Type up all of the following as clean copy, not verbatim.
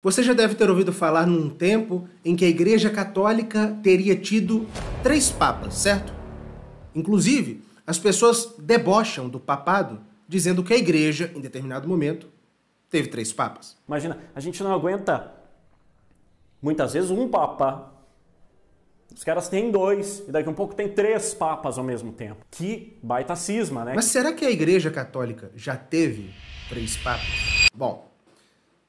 Você já deve ter ouvido falar num tempo em que a Igreja Católica teria tido 3 papas, certo? Inclusive, as pessoas debocham do papado, dizendo que a Igreja, em determinado momento, teve 3 papas. Imagina, a gente não aguenta, muitas vezes, um papa. Os caras têm 2, e daqui a um pouco tem 3 papas ao mesmo tempo. Que baita cisma, né? Mas será que a Igreja Católica já teve 3 papas? Bom...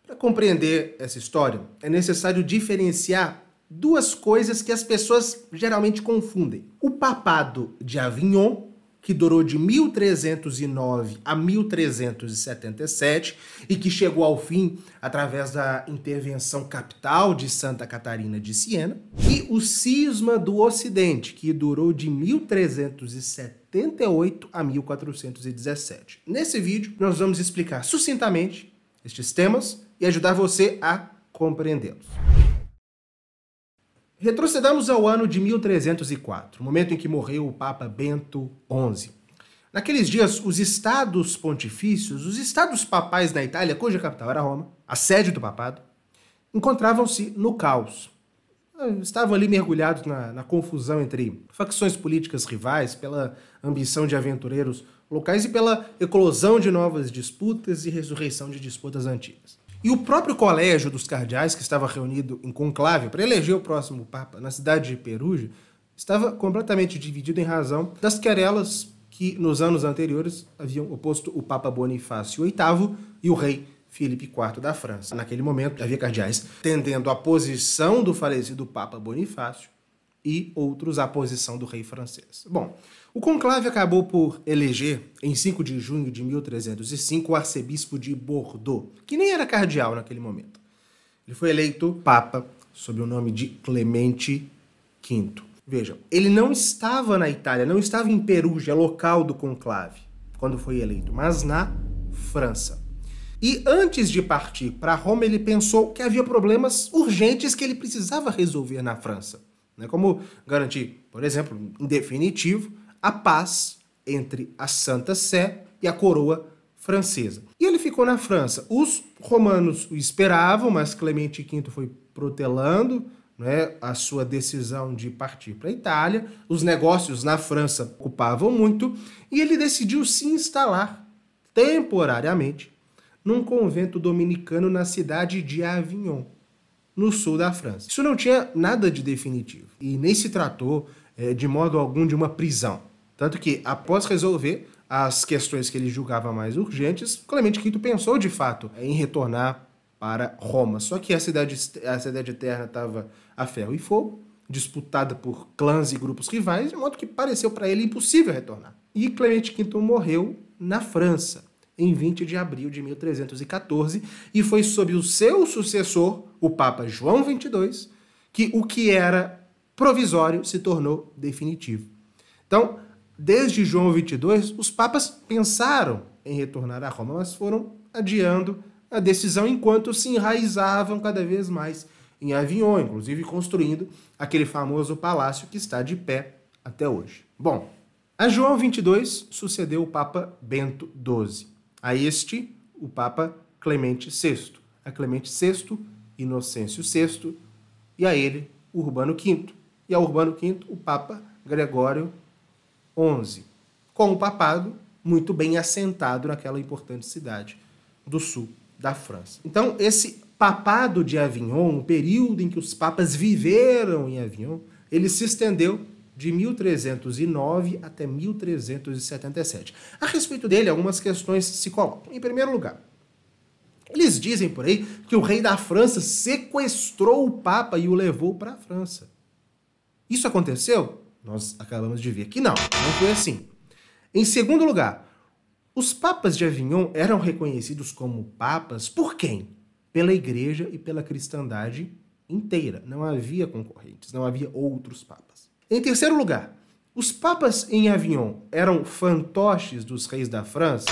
para compreender essa história, é necessário diferenciar 2 coisas que as pessoas geralmente confundem. O Papado de Avignon, que durou de 1309 a 1377 e que chegou ao fim através da intervenção capital de Santa Catarina de Siena, e o Cisma do Ocidente, que durou de 1378 a 1417. Nesse vídeo, nós vamos explicar sucintamente estes temas e ajudar você a compreendê-los. Retrocedamos ao ano de 1304, momento em que morreu o Papa Bento XI. Naqueles dias, os estados pontifícios, os estados papais na Itália, cuja capital era Roma, a sede do papado, encontravam-se no caos. Estavam ali mergulhados na confusão entre facções políticas rivais, pela ambição de aventureiros locais e pela eclosão de novas disputas e ressurreição de disputas antigas. E o próprio colégio dos cardeais, que estava reunido em conclave para eleger o próximo papa na cidade de Perugia, estava completamente dividido em razão das querelas que, nos anos anteriores, haviam oposto o papa Bonifácio VIII e o rei Filipe IV da França. Naquele momento, havia cardeais tendendo à posição do falecido papa Bonifácio e outros à posição do rei francês. Bom, o conclave acabou por eleger, em 5 de junho de 1305, o arcebispo de Bordeaux, que nem era cardeal naquele momento. Ele foi eleito papa sob o nome de Clemente V. Vejam, ele não estava na Itália, não estava em Perugia, local do conclave, quando foi eleito, mas na França. E antes de partir para Roma, ele pensou que havia problemas urgentes que ele precisava resolver na França. Como garantir, por exemplo, em definitivo, a paz entre a Santa Sé e a coroa francesa. E ele ficou na França. Os romanos o esperavam, mas Clemente V foi protelando, né, a sua decisão de partir para a Itália. Os negócios na França ocupavam muito e ele decidiu se instalar temporariamente num convento dominicano na cidade de Avignon, no sul da França. Isso não tinha nada de definitivo e nem se tratou de modo algum de uma prisão. Tanto que, após resolver as questões que ele julgava mais urgentes, Clemente V pensou de fato em retornar para Roma. Só que a cidade eterna estava a ferro e fogo, disputada por clãs e grupos rivais, de modo que pareceu para ele impossível retornar. E Clemente V morreu na França em 20 de abril de 1314, e foi sob o seu sucessor, o Papa João XXII, que o que era provisório se tornou definitivo. Então, desde João XXII, os papas pensaram em retornar a Roma, mas foram adiando a decisão enquanto se enraizavam cada vez mais em Avignon, inclusive construindo aquele famoso palácio que está de pé até hoje. Bom, a João XXII sucedeu o Papa Bento XII. A este, o Papa Clemente VI, a Clemente VI, Inocêncio VI, e a ele, Urbano V, e a Urbano V, o Papa Gregório XI, com o papado muito bem assentado naquela importante cidade do sul da França. Então, esse papado de Avignon, o período em que os papas viveram em Avignon, ele se estendeu de 1309 até 1377. A respeito dele, algumas questões se colocam. Em primeiro lugar, eles dizem por aí que o rei da França sequestrou o Papa e o levou para a França. Isso aconteceu? Nós acabamos de ver que não, não foi assim. Em segundo lugar, os papas de Avignon eram reconhecidos como papas por quem? Pela Igreja e pela cristandade inteira. Não havia concorrentes, não havia outros papas. Em terceiro lugar, os papas em Avignon eram fantoches dos reis da França?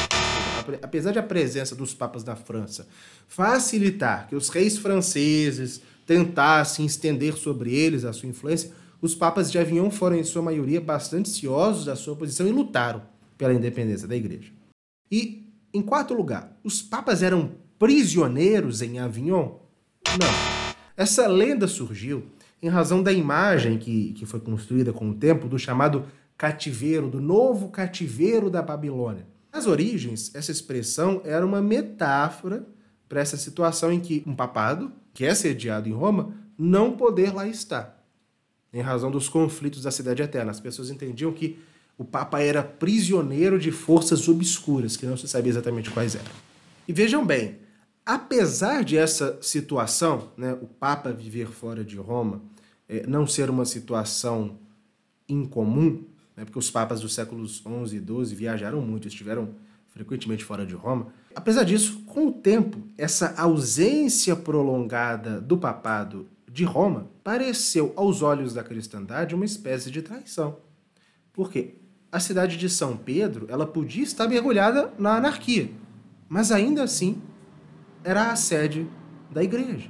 Apesar de a presença dos papas da França facilitar que os reis franceses tentassem estender sobre eles a sua influência, os papas de Avignon foram, em sua maioria, bastante ciosos da sua posição e lutaram pela independência da Igreja. E, em quarto lugar, os papas eram prisioneiros em Avignon? Não. Essa lenda surgiu em razão da imagem que foi construída com o tempo do chamado cativeiro, do novo cativeiro da Babilônia. Nas origens, essa expressão era uma metáfora para essa situação em que um papado, que é sediado em Roma, não poder lá estar, em razão dos conflitos da Cidade Eterna. As pessoas entendiam que o Papa era prisioneiro de forças obscuras, que não se sabia exatamente quais eram. E vejam bem, apesar de essa situação, né, o Papa viver fora de Roma, não ser uma situação incomum, né, porque os papas dos séculos XI e XII viajaram muito, estiveram frequentemente fora de Roma. Apesar disso, com o tempo, essa ausência prolongada do papado de Roma pareceu, aos olhos da cristandade, uma espécie de traição. Por quê? A cidade de São Pedro, ela podia estar mergulhada na anarquia, mas ainda assim era a sede da igreja.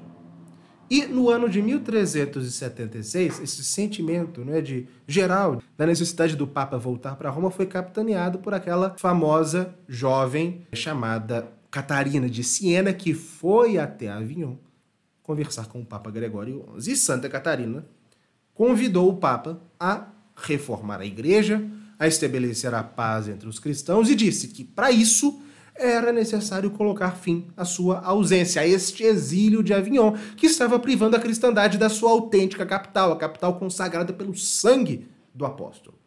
E no ano de 1376, esse sentimento, né, de geral da necessidade do Papa voltar para Roma foi capitaneado por aquela famosa jovem chamada Catarina de Siena, que foi até Avignon conversar com o Papa Gregório XI. E Santa Catarina convidou o Papa a reformar a igreja, a estabelecer a paz entre os cristãos e disse que, para isso, era necessário colocar fim à sua ausência, a este exílio de Avignon, que estava privando a cristandade da sua autêntica capital, a capital consagrada pelo sangue do apóstolo.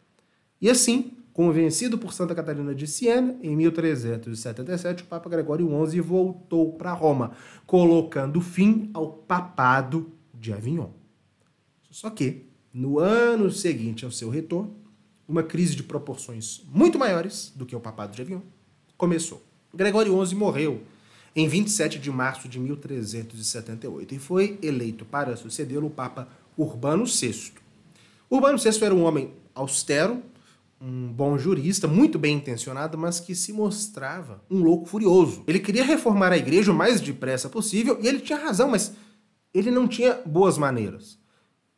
E assim, convencido por Santa Catarina de Siena, em 1377, o Papa Gregório XI voltou para Roma, colocando fim ao papado de Avignon. Só que, no ano seguinte ao seu retorno, uma crise de proporções muito maiores do que o papado de Avignon começou. Gregório XI morreu em 27 de março de 1378 e foi eleito para sucedê-lo o Papa Urbano VI. Urbano VI era um homem austero, um bom jurista, muito bem intencionado, mas que se mostrava um louco furioso. Ele queria reformar a igreja o mais depressa possível e ele tinha razão, mas ele não tinha boas maneiras.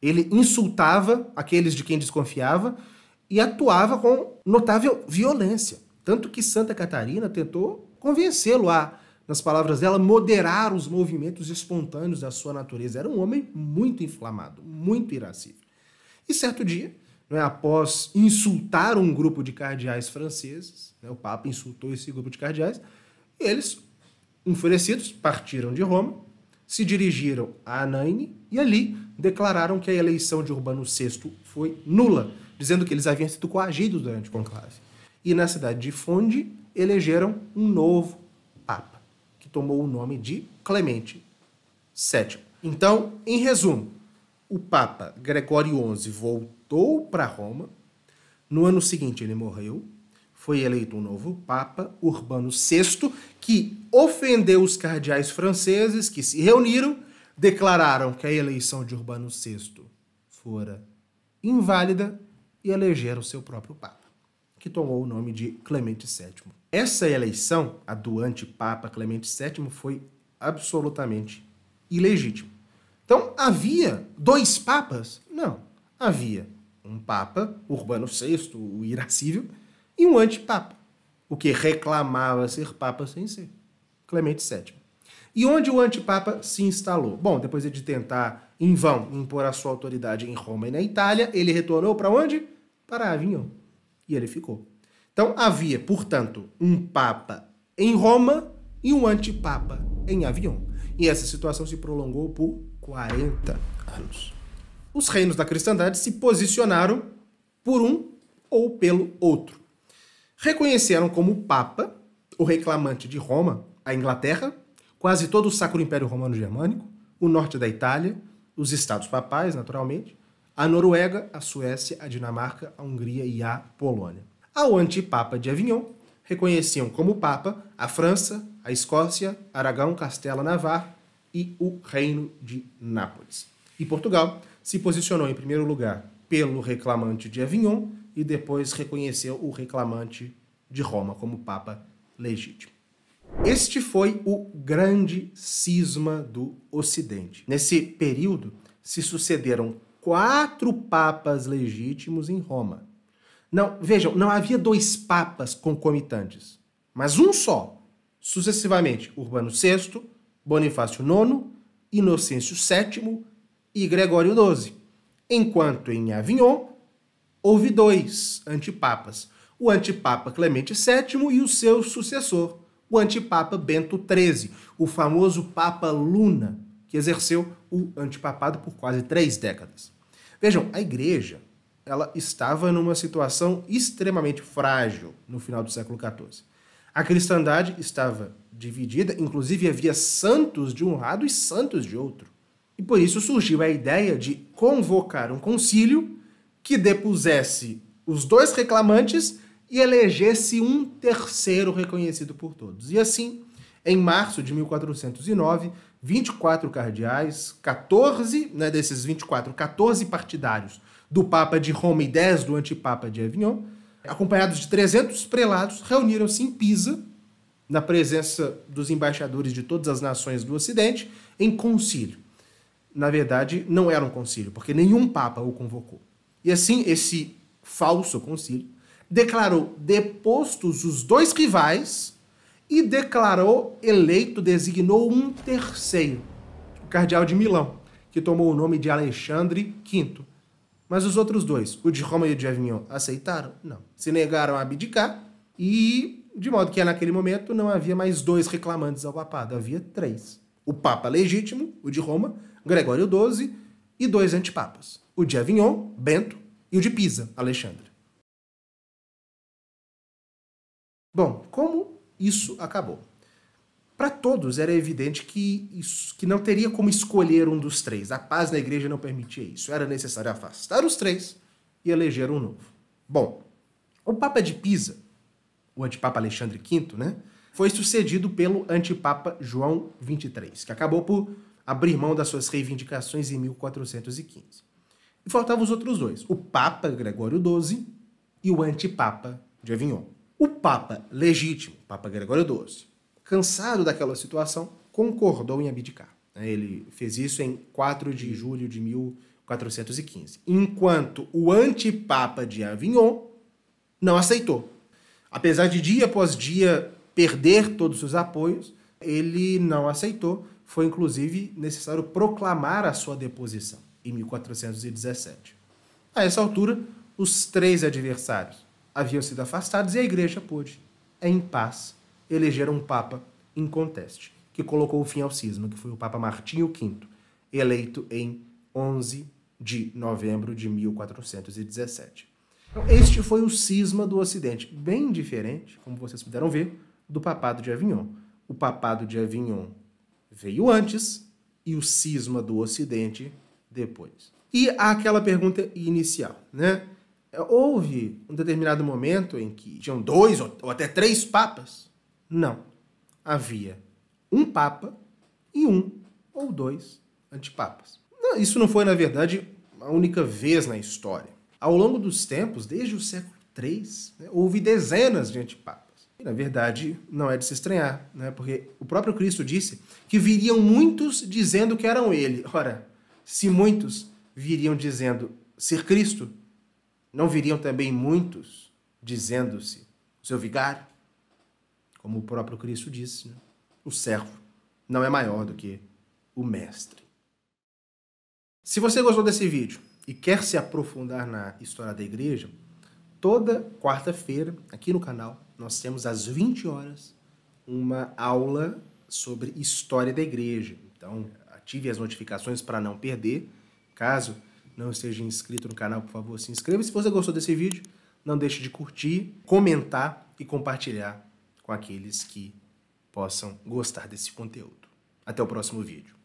Ele insultava aqueles de quem desconfiava e atuava com notável violência. Tanto que Santa Catarina tentou convencê-lo a, nas palavras dela, moderar os movimentos espontâneos da sua natureza. Era um homem muito inflamado, muito irascível. E certo dia, né, após insultar um grupo de cardeais franceses, né, o Papa insultou esse grupo de cardeais, e eles, enfurecidos, partiram de Roma, se dirigiram a Anaine e ali declararam que a eleição de Urbano VI foi nula, dizendo que eles haviam sido coagidos durante o conclave. E na cidade de Fondi, elegeram um novo Papa, que tomou o nome de Clemente VII. Então, em resumo, o Papa Gregório XI voltou para Roma, no ano seguinte ele morreu, foi eleito um novo Papa, Urbano VI, que ofendeu os cardeais franceses que se reuniram, declararam que a eleição de Urbano VI fora inválida e elegeram seu próprio Papa, que tomou o nome de Clemente VII. Essa eleição, a do antipapa Clemente VII, foi absolutamente ilegítima. Então, havia dois papas? Não. Havia um papa, Urbano VI, o irascível, e um antipapa, o que reclamava ser papa sem ser, Clemente VII. E onde o antipapa se instalou? Bom, depois de tentar, em vão, impor a sua autoridade em Roma e na Itália, ele retornou para onde? Para Avignon. E ele ficou. Então havia, portanto, um papa em Roma e um antipapa em Avignon. E essa situação se prolongou por 40 anos. Os reinos da cristandade se posicionaram por um ou pelo outro. Reconheceram como papa o reclamante de Roma, a Inglaterra, quase todo o Sacro Império Romano Germânico, o norte da Itália, os estados papais, naturalmente, a Noruega, a Suécia, a Dinamarca, a Hungria e a Polônia. Ao antipapa de Avignon, reconheciam como papa a França, a Escócia, Aragão, Castela, Navarra e o Reino de Nápoles. E Portugal se posicionou em primeiro lugar pelo reclamante de Avignon e depois reconheceu o reclamante de Roma como papa legítimo. Este foi o grande cisma do Ocidente. Nesse período se sucederam 4 papas legítimos em Roma. Não, vejam, não havia 2 papas concomitantes, mas um só, sucessivamente Urbano VI, Bonifácio IX Inocêncio VII e Gregório XII, enquanto em Avignon houve dois antipapas, o antipapa Clemente VII e o seu sucessor, o antipapa Bento XIII, o famoso Papa Luna, que exerceu o antipapado por quase 3 décadas. Vejam, a Igreja ela estava numa situação extremamente frágil no final do século XIV. A cristandade estava dividida, inclusive havia santos de um lado e santos de outro. E por isso surgiu a ideia de convocar um concílio que depusesse os dois reclamantes e elegesse um terceiro reconhecido por todos. E assim, em março de 1409, 24 cardeais, 14 partidários do Papa de Roma e 10 do Antipapa de Avignon, acompanhados de 300 prelados, reuniram-se em Pisa, na presença dos embaixadores de todas as nações do Ocidente, em concílio. Na verdade, não era um concílio, porque nenhum papa o convocou. E assim, esse falso concílio declarou depostos os dois rivais e declarou eleito, designou um terceiro, o cardeal de Milão, que tomou o nome de Alexandre V. Mas os outros dois, o de Roma e o de Avignon, aceitaram? Não. Se negaram a abdicar e, de modo que naquele momento não havia mais 2 reclamantes ao papado, havia 3. O papa legítimo, o de Roma, Gregório XII, e 2 antipapas, o de Avignon, Bento, e o de Pisa, Alexandre. Bom, como isso acabou? Para todos era evidente que não teria como escolher um dos 3. A paz na Igreja não permitia isso. Era necessário afastar os 3 e eleger um novo. Bom, o Papa de Pisa, o antipapa Alexandre V, foi sucedido pelo antipapa João XXIII, que acabou por abrir mão das suas reivindicações em 1415. E faltavam os outros 2, o Papa Gregório XII e o antipapa de Avignon. O Papa legítimo, Papa Gregório XII, cansado daquela situação, concordou em abdicar. Ele fez isso em 4 de julho de 1415, enquanto o antipapa de Avignon não aceitou. Apesar de dia após dia perder todos os apoios, ele não aceitou. Foi inclusive necessário proclamar a sua deposição em 1417. A essa altura, os 3 adversários haviam sido afastados e a Igreja pôde, em paz, eleger um papa inconteste, que colocou fim ao cisma, que foi o Papa Martinho V, eleito em 11 de novembro de 1417. Então, este foi o cisma do Ocidente, bem diferente, como vocês puderam ver, do Papado de Avignon. O Papado de Avignon veio antes e o cisma do Ocidente depois. E há aquela pergunta inicial, Houve um determinado momento em que tinham 2 ou até 3 papas? Não. Havia um papa e 1 ou 2 antipapas. Não, isso não foi, na verdade, a única vez na história. Ao longo dos tempos, desde o século III, houve dezenas de antipapas. Na verdade, não é de se estranhar, porque o próprio Cristo disse que viriam muitos dizendo que eram ele. Ora, se muitos viriam dizendo ser Cristo, não viriam também muitos dizendo-se seu vigário? Como o próprio Cristo disse, o servo não é maior do que o mestre. Se você gostou desse vídeo e quer se aprofundar na história da Igreja, toda quarta-feira, aqui no canal, nós temos às 20 horas uma aula sobre história da Igreja. Então, ative as notificações para não perder. Caso não esteja inscrito no canal, por favor, se inscreva. E se você gostou desse vídeo, não deixe de curtir, comentar e compartilhar com aqueles que possam gostar desse conteúdo. Até o próximo vídeo.